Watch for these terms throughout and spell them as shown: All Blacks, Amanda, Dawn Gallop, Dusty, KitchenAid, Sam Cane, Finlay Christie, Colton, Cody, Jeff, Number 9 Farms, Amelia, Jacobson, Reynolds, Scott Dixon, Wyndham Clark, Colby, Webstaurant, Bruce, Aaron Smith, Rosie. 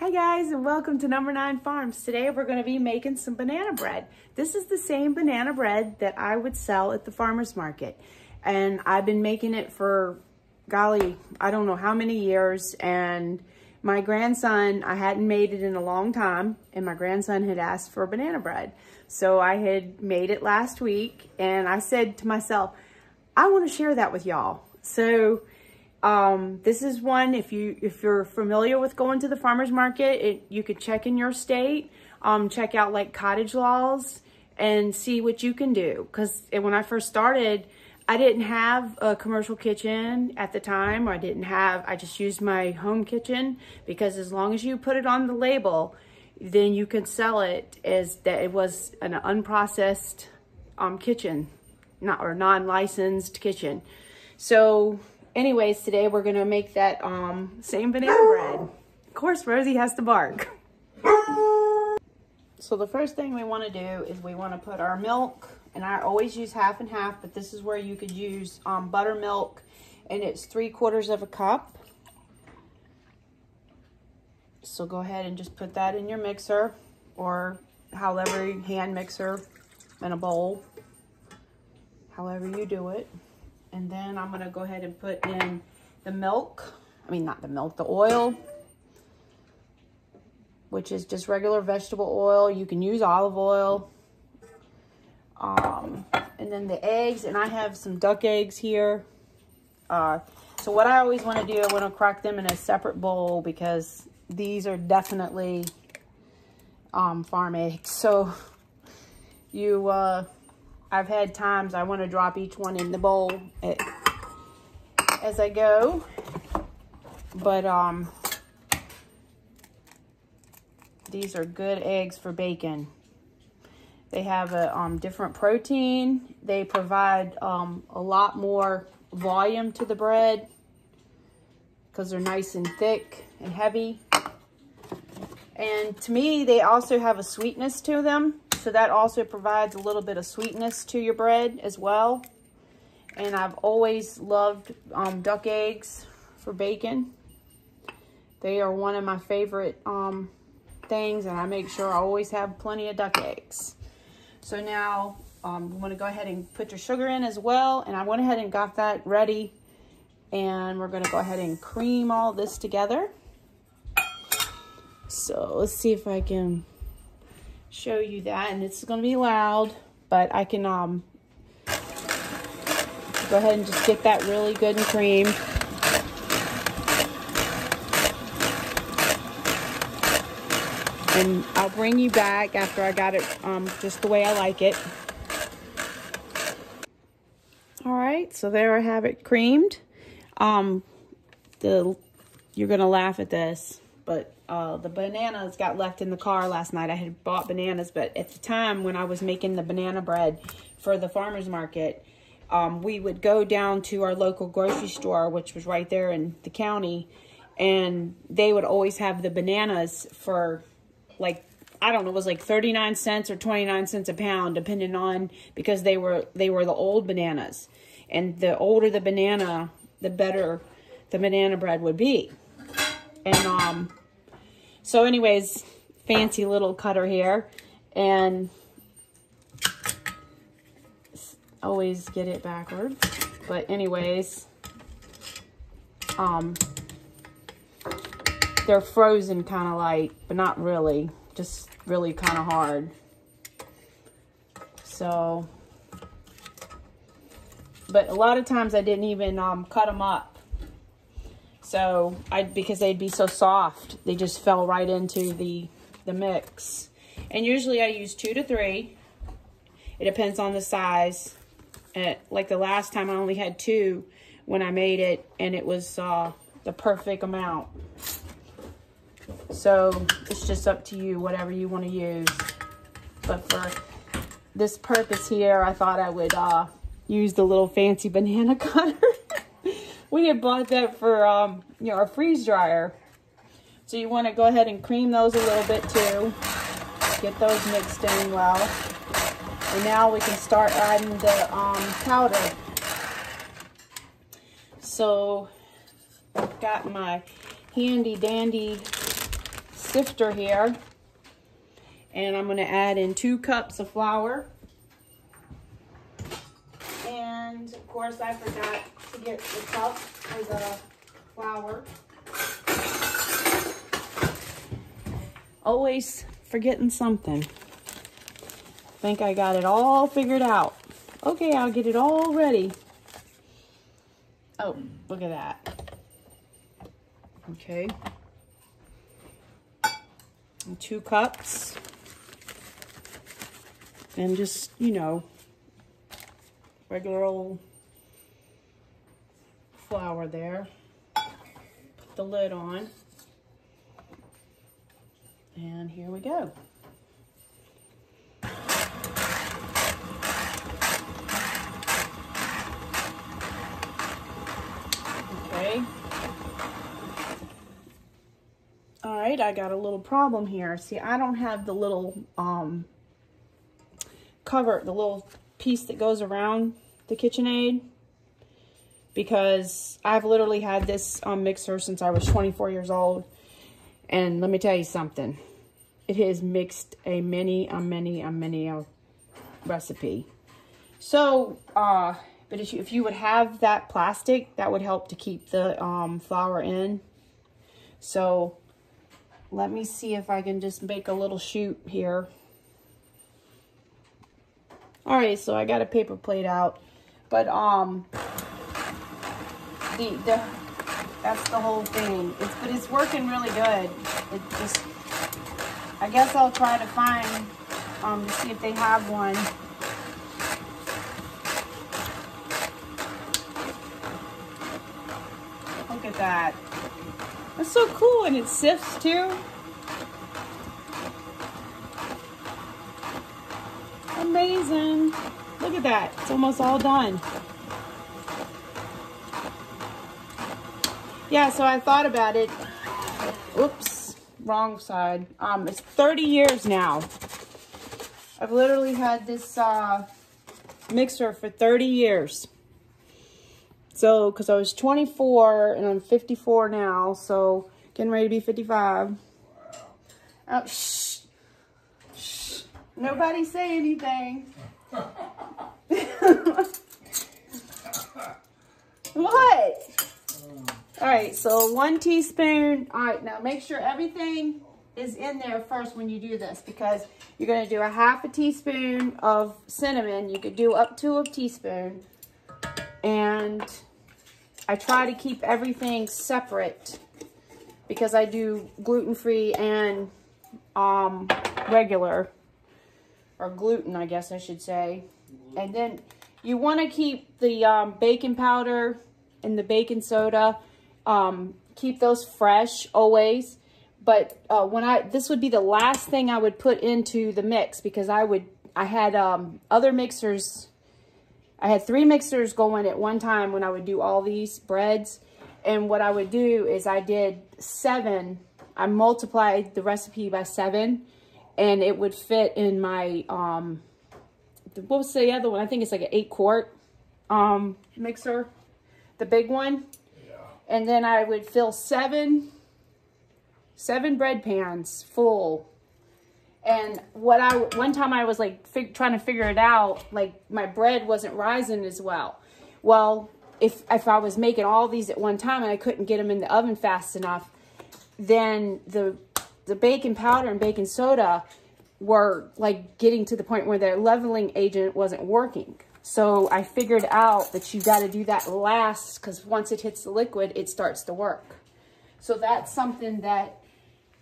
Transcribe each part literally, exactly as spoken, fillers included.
Hi guys, and welcome to Number nine Farms. Today we're gonna be making some banana bread. This is the same banana bread that I would sell at the farmer's market. And I've been making it for, golly, I don't know how many years. And my grandson, I hadn't made it in a long time, and my grandson had asked for banana bread. So I had made it last week, and I said to myself, I wanna share that with y'all. So Um, this is one, if, you, if you're familiar with going to the farmer's market, it, you could check in your state, um, check out like cottage laws and see what you can do. Because when I first started, I didn't have a commercial kitchen at the time, or I didn't have, I just used my home kitchen, because as long as you put it on the label, then you can sell it as that it was an unprocessed um, kitchen, not or non-licensed kitchen. So anyways, today we're gonna make that um, same banana bread. Of course, Rosie has to bark. So the first thing we wanna do is we wanna put our milk, and I always use half and half, but this is where you could use um, buttermilk, and it's three quarters of a cup. So go ahead and just put that in your mixer, or however, hand mixer in a bowl, however you do it. And then I'm gonna go ahead and put in the milk. I mean, not the milk, the oil, which is just regular vegetable oil. You can use olive oil. Um, and then the eggs, and I have some duck eggs here. Uh, so what I always wanna do, I wanna crack them in a separate bowl, because these are definitely um, farm eggs. So you, uh, I've had times I want to drop each one in the bowl as I go, but um, these are good eggs for bacon. They have a um, different protein. They provide um, a lot more volume to the bread because they're nice and thick and heavy. And to me, they also have a sweetness to them. So that also provides a little bit of sweetness to your bread as well. And I've always loved um, duck eggs for bacon. They are one of my favorite um, things, and I make sure I always have plenty of duck eggs. So now um, I'm gonna go ahead and put your sugar in as well. And I went ahead and got that ready. And we're gonna go ahead and cream all this together. So let's see if I can show you that, and it's gonna be loud, but I can um, go ahead and just get that really good and creamed. And I'll bring you back after I got it um, just the way I like it. All right, so there I have it creamed. Um, the you're gonna laugh at this, but Uh, the bananas got left in the car last night. I had bought bananas, but at the time when I was making the banana bread for the farmer's market, um, we would go down to our local grocery store, which was right there in the county, and they would always have the bananas for, like, I don't know, it was like thirty-nine cents or twenty-nine cents a pound, depending on, because they were, they were the old bananas. And the older the banana, the better the banana bread would be. And, um... So anyways, fancy little cutter here, and always get it backwards. But anyways, um, they're frozen kind of like, but not really, just really kind of hard. So, but a lot of times I didn't even um, cut them up. So, I, because they'd be so soft, they just fell right into the, the mix. And usually I use two to three. It depends on the size. And like the last time, I only had two when I made it, and it was uh, the perfect amount. So, it's just up to you, whatever you want to use. But for this purpose here, I thought I would uh, use the little fancy banana cutter. We had bought that for um, you know, our freeze dryer. So you want to go ahead and cream those a little bit too. Get those mixed in well. And now we can start adding the um, powder. So I've got my handy dandy sifter here, and I'm going to add in two cups of flour. And of course I forgot to get the cup for the flour. Always forgetting something. I think I got it all figured out. Okay, I'll get it all ready. Oh, look at that. Okay. And two cups. And just, you know, regular old flour there. Put the lid on. And here we go. Okay. All right, I got a little problem here. See, I don't have the little um, cover, the little piece that goes around the KitchenAid, because I've literally had this um, mixer since I was twenty-four years old, and let me tell you something, it has mixed a many, a many, a many a recipe. So, uh, but if you, if you would have that plastic, that would help to keep the um, flour in. So, let me see if I can just make a little shoot here. All right, so I got a paper plate out, but um, the the that's the whole thing. It's, but it's working really good. It just, I guess I'll try to find um to see if they have one. Look at that. That's so cool, and it sifts too. Amazing. Look at that. It's almost all done. Yeah, so I thought about it. Oops, wrong side. Um, it's thirty years now. I've literally had this uh, mixer for thirty years. So, because I was twenty-four and I'm fifty-four now, so getting ready to be fifty-five. Oh, shh. Nobody say anything. What? All right, so one teaspoon. All right, now make sure everything is in there first when you do this, because you're going to do a half a teaspoon of cinnamon. You could do up to a teaspoon. And I try to keep everything separate because I do gluten-free and um, regular. Or gluten, I guess I should say. And then you want to keep the um, baking powder and the baking soda, um, keep those fresh always. But uh, when I, this would be the last thing I would put into the mix, because I would, I had um, other mixers. I had three mixers going at one time when I would do all these breads. And what I would do is I did seven. I multiplied the recipe by seven. And it would fit in my, um, what was the other one? I think it's like an eight quart um, mixer, the big one. Yeah. And then I would fill seven, seven bread pans full. And what I, one time I was like fig, trying to figure it out, like my bread wasn't rising as well. Well, if, if I was making all these at one time and I couldn't get them in the oven fast enough, then the the baking powder and baking soda were like getting to the point where their leveling agent wasn't working. So I figured out that you got to do that last, because once it hits the liquid, it starts to work. So that's something that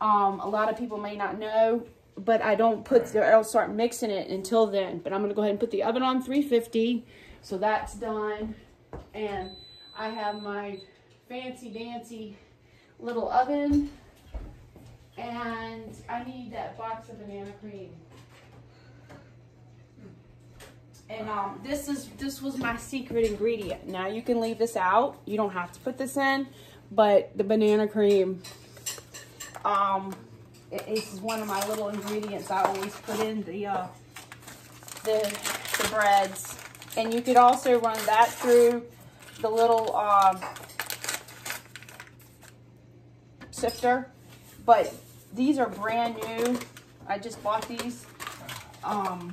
um, a lot of people may not know, but I don't put, the, I'll start mixing it until then. But I'm going to go ahead and put the oven on three fifty. So that's done. And I have my fancy dancy little oven. And I need that box of banana cream. And um, this is this was my secret ingredient. Now you can leave this out. You don't have to put this in, but the banana cream um, is one of my little ingredients I always put in the uh, the the breads. And you could also run that through the little uh, sifter. But These are brand new. I just bought these um,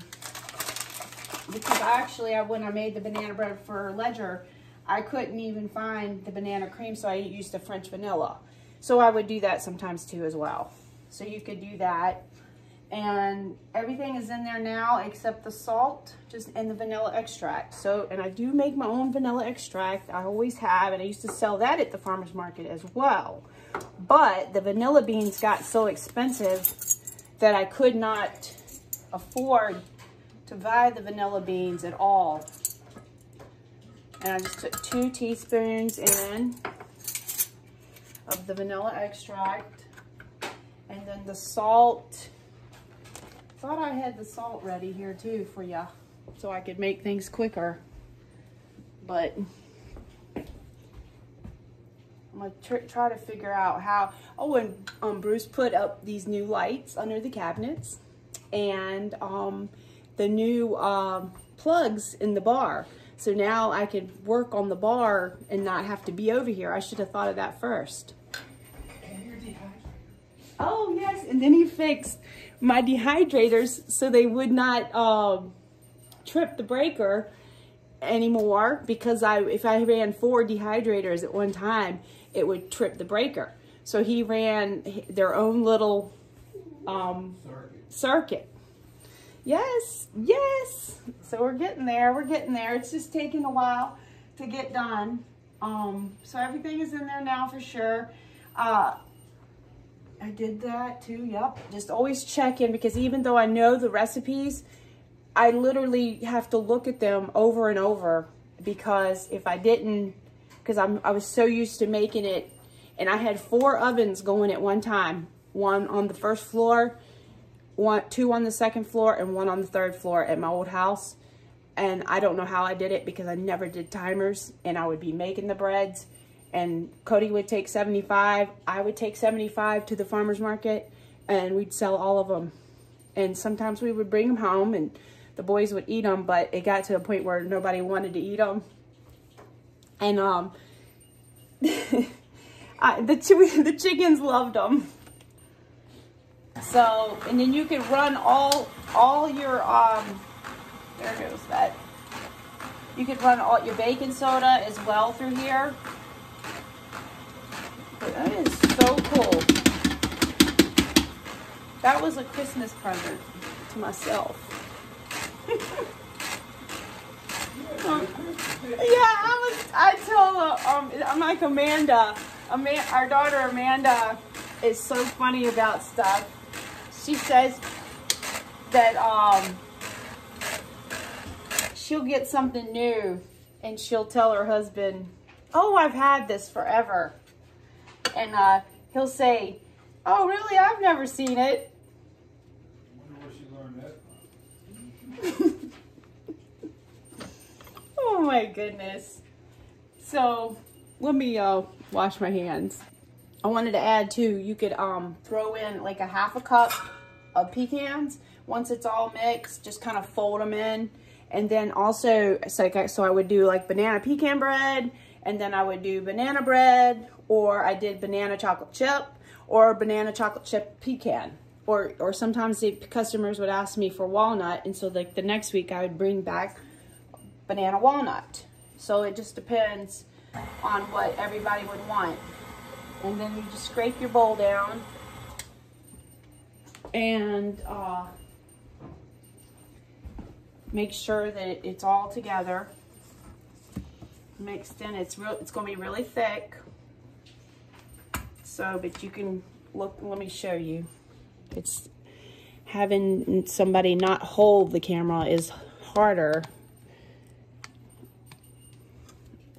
because actually I, when I made the banana bread for Ledger, I couldn't even find the banana cream, so I used the French vanilla. So I would do that sometimes too as well. So you could do that. And everything is in there now except the salt just and the vanilla extract. So, and I do make my own vanilla extract. I always have, and I used to sell that at the farmer's market as well. But the vanilla beans got so expensive that I could not afford to buy the vanilla beans at all. And I just took two teaspoons in of the vanilla extract. And then the salt. I thought I had the salt ready here too for ya, so I could make things quicker. But I'm gonna tr try to figure out how. Oh, and um, Bruce put up these new lights under the cabinets, and um, the new um, plugs in the bar. So now I could work on the bar and not have to be over here. I should have thought of that first. And your dehydrator. Oh yes, and then he fixed my dehydrators so they would not um, trip the breaker anymore, because I, if I ran four dehydrators at one time, it would trip the breaker. So he ran their own little um, circuit. circuit. Yes, yes. So we're getting there, we're getting there. It's just taking a while to get done. Um, so everything is in there now for sure. Uh, I did that too, yep. Just always check in, because even though I know the recipes, I literally have to look at them over and over, because if I didn't, because I'm I was so used to making it, and I had four ovens going at one time. One on the first floor, one, two on the second floor, and one on the third floor at my old house. And I don't know how I did it, because I never did timers, and I would be making the breads. And Cody would take seventy-five, I would take seventy-five to the farmer's market, and we'd sell all of them. And sometimes we would bring them home and the boys would eat them, but it got to a point where nobody wanted to eat them. And um, I, the, ch the chickens loved them. So, and then you could run all, all your, um, there goes that. You could run all your baking soda as well through here. That is so cool. That was a Christmas present to myself. um, yeah, I was. I tell. Um, I'm like Amanda. Amanda. Our daughter Amanda is so funny about stuff. She says that um, she'll get something new, and she'll tell her husband, "Oh, I've had this forever." And uh, he'll say, "Oh, really? I've never seen it." I wonder where she learned that. Oh my goodness. So let me uh, wash my hands. I wanted to add too, you could um, throw in like a half a cup of pecans. Once it's all mixed, just kind of fold them in. And then also, so I, so I would do like banana pecan bread, and then I would do banana bread, or I did banana chocolate chip, or banana chocolate chip pecan. Or or sometimes the customers would ask me for walnut, and so like the next week I would bring back banana walnut. So it just depends on what everybody would want. And then you just scrape your bowl down. And uh, make sure that it's all together. Mixed in, it's real, it's gonna be really thick. So, but you can look, let me show you. It's having somebody not hold the camera is harder.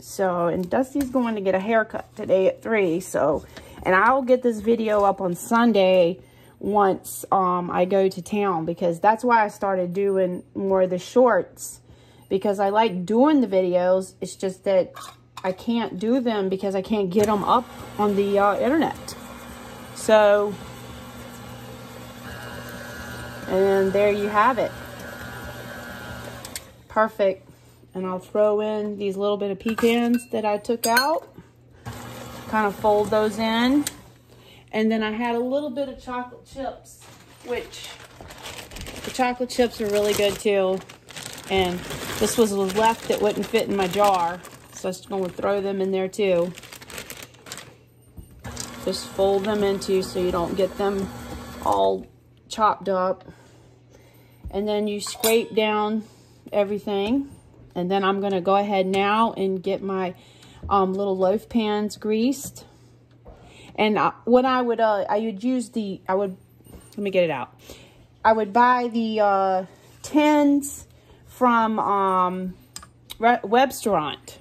So, and Dusty's going to get a haircut today at three. So, and I'll get this video up on Sunday once um, I go to town, because that's why I started doing more of the shorts, because I like doing the videos. It's just that I can't do them because I can't get them up on the uh, internet. So, and there you have it. Perfect. And I'll throw in these little bit of pecans that I took out. Kind of fold those in. And then I had a little bit of chocolate chips, which the chocolate chips are really good too. And this was left that wouldn't fit in my jar. So I was going to throw them in there too. Just fold them into so you don't get them all chopped up. And then you scrape down everything. And then I'm going to go ahead now and get my um, little loaf pans greased. And I, what I would, uh, I would use the, I would, let me get it out. I would buy the uh, tins from um, Webstaurant.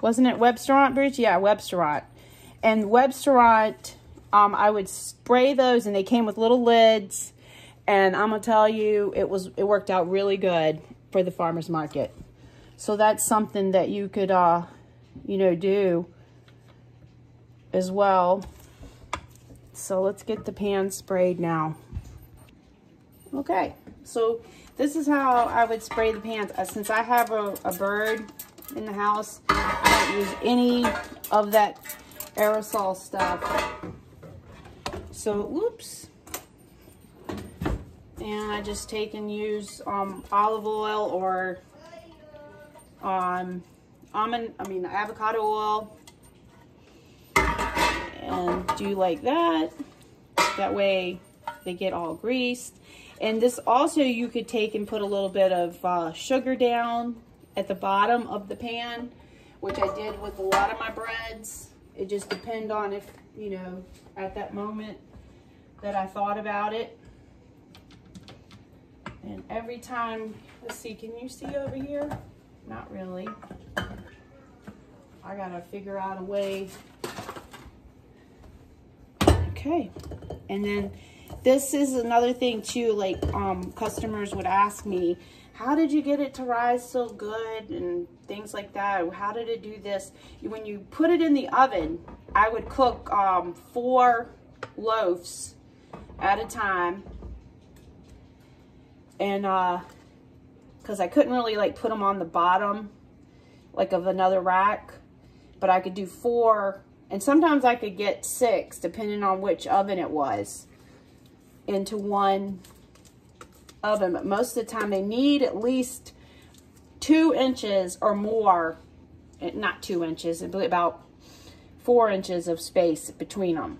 Wasn't it Webstaurant, Bruce? Yeah, Webstaurant. And Webstaurant, um, I would spray those, and they came with little lids. And I'm gonna tell you, it was it worked out really good for the farmer's market. So that's something that you could, uh, you know, do as well. So let's get the pan sprayed now. Okay, so this is how I would spray the pans. Uh, since I have a, a bird in the house, I don't use any of that aerosol stuff. So, oops. And I just take and use um, olive oil or um, almond, I mean avocado oil, and do like that. That way they get all greased. And this also you could take and put a little bit of uh, sugar down at the bottom of the pan, which I did with a lot of my breads. It just depends on if, you know, at that moment that I thought about it. And every time, let's see, can you see over here? Not really. I gotta figure out a way. Okay. And then this is another thing too, like um, customers would ask me, how did you get it to rise so good and things like that? How did it do this? When you put it in the oven, I would cook um, four loaves at a time. And uh, because I couldn't really like put them on the bottom like of another rack, but I could do four, and sometimes I could get six depending on which oven it was into one oven. But most of the time they need at least two inches or more, not two inches, about four inches of space between them.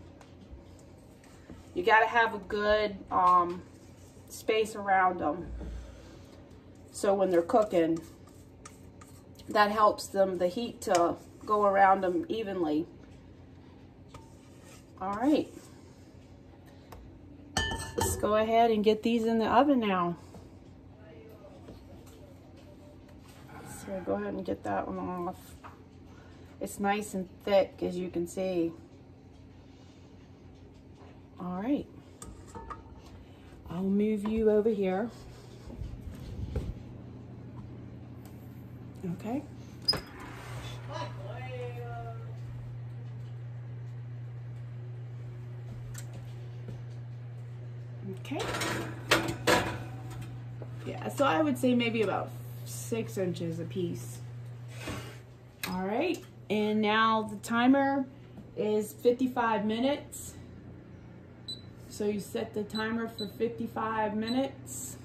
You got to have a good um, space around them. So when they're cooking, that helps them, the heat to go around them evenly. All right. Let's go ahead and get these in the oven now. So go ahead and get that one off. It's nice and thick, as you can see. All right. I'll move you over here. Okay. Okay. Yeah, so I would say maybe about six inches a piece. All right, and now the timer is fifty-five minutes. So you set the timer for fifty-five minutes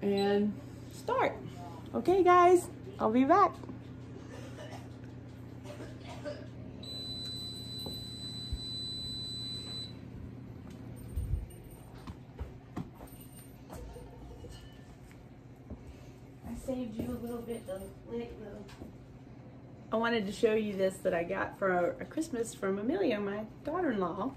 and start. Okay, guys, I'll be back. Saved you a little bit to lick though. I wanted to show you this that I got for a Christmas from Amelia, my daughter-in-law.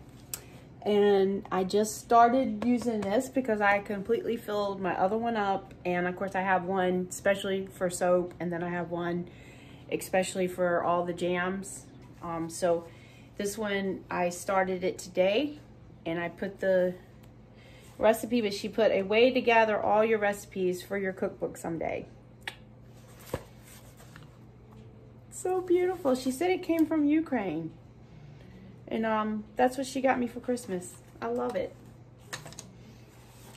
And I just started using this because I completely filled my other one up. And of course I have one especially for soap, and then I have one especially for all the jams. Um, so this one, I started it today and I put the recipe, but she put a way to gather all your recipes for your cookbook someday. So beautiful. She said it came from Ukraine, and um that's what she got me for Christmas. I love it.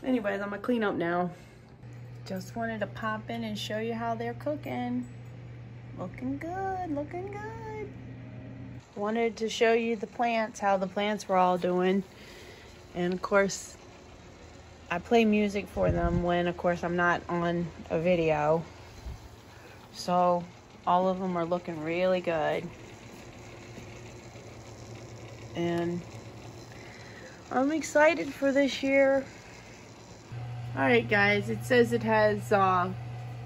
Anyways, I'm gonna clean up now. Just wanted to pop in and show you how they're cooking. Looking good, looking good. wanted to show you the plants, how the plants were all doing. And of course, I play music for them when, of course, I'm not on a video. So all of them are looking really good. And I'm excited for this year. All right, guys, it says it has uh,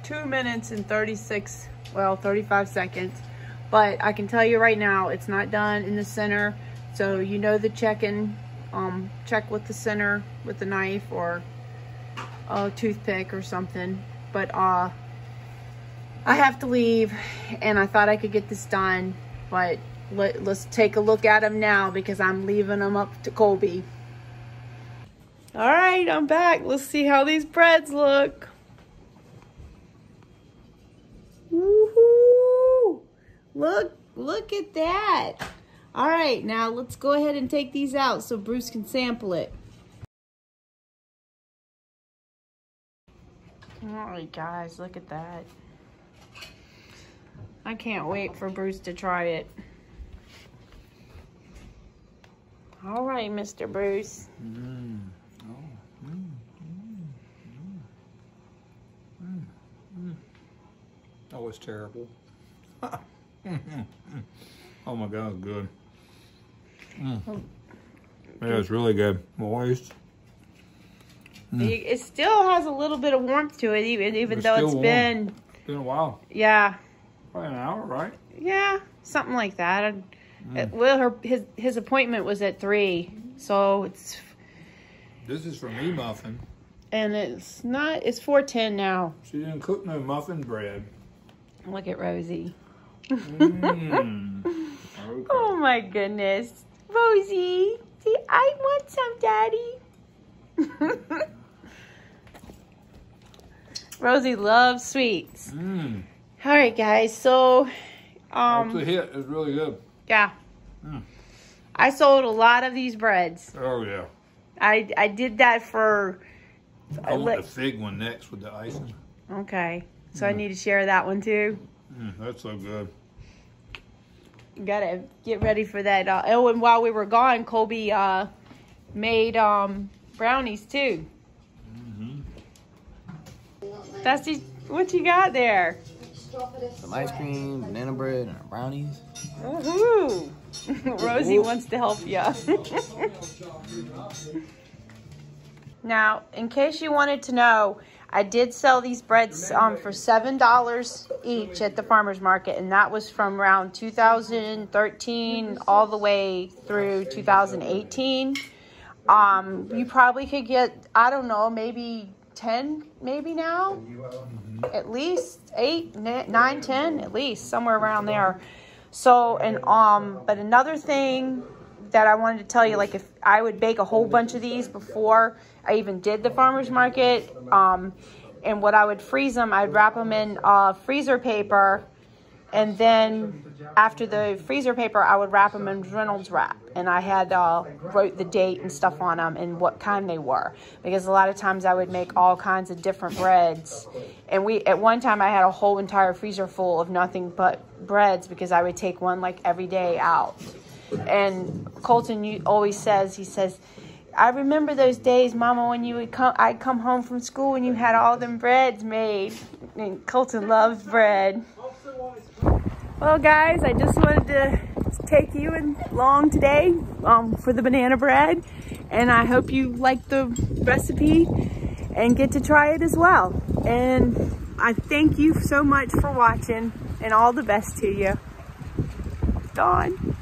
two minutes and thirty-six, well, thirty-five seconds. But I can tell you right now, it's not done in the center. So you know the check-in, um, check with the center with a knife or a toothpick or something. But uh, I have to leave, and I thought I could get this done. But let, let's take a look at them now, because I'm leaving them up to Colby. All right, I'm back. Let's see how these breads look. Look, look at that. All right, now let's go ahead and take these out so Bruce can sample it. All right, guys, look at that. I can't wait for Bruce to try it. All right, Mister Bruce. Mm. Oh. Mm. Mm. Mm. Mm. That was terrible. Mm-hmm. Oh my God, good. Mm. Oh. Yeah, it's really good. Moist. Mm. It still has a little bit of warmth to it, even even it's though it's warm. been it's been a while. Yeah. Probably an hour, right? Yeah, something like that. Mm. It, well, her his his appointment was at three, so it's. This is from me muffin. And it's not. It's four ten now. She didn't cook no muffin bread. Look at Rosie. Mm. Okay. Oh my goodness, Rosie! See, I want some, Daddy. Rosie loves sweets. Mm. All right, guys. So, um, it's a hit. It's really good. Yeah. Mm. I sold a lot of these breads. Oh yeah. I I did that for. I want the fig one next with the icing. Okay, so mm. I need to share that one too. Mm, that's so good. Gotta get ready for that. Uh, oh, and while we were gone, Colby uh, made um, brownies too. Mm-hmm. Dusty, what you got there? Some ice cream, banana bread, and brownies. Woohoo! Rosie wants to help you. Now, in case you wanted to know, I did sell these breads um, for seven dollars each at the farmer's market, and that was from around two thousand thirteen all the way through two thousand eighteen. Um, you probably could get, I don't know, maybe ten maybe now? At least eight, nine, ten, at least, somewhere around there. So, and um, but another thing that I wanted to tell you, like if I would bake a whole bunch of these before I even did the farmer's market, um, and what I would freeze them, I'd wrap them in uh, freezer paper, and then after the freezer paper, I would wrap them in Reynolds wrap, and I had uh, wrote the date and stuff on them and what kind they were, because a lot of times I would make all kinds of different breads, and we at one time I had a whole entire freezer full of nothing but breads, because I would take one like every day out. And Colton always says, he says, I remember those days, Mama, when you would come, I'd come home from school and you had all them breads made. And Colton loves bread. Well, guys, I just wanted to take you along today um, for the banana bread. And I hope you like the recipe and get to try it as well. And I thank you so much for watching, and all the best to you. Dawn.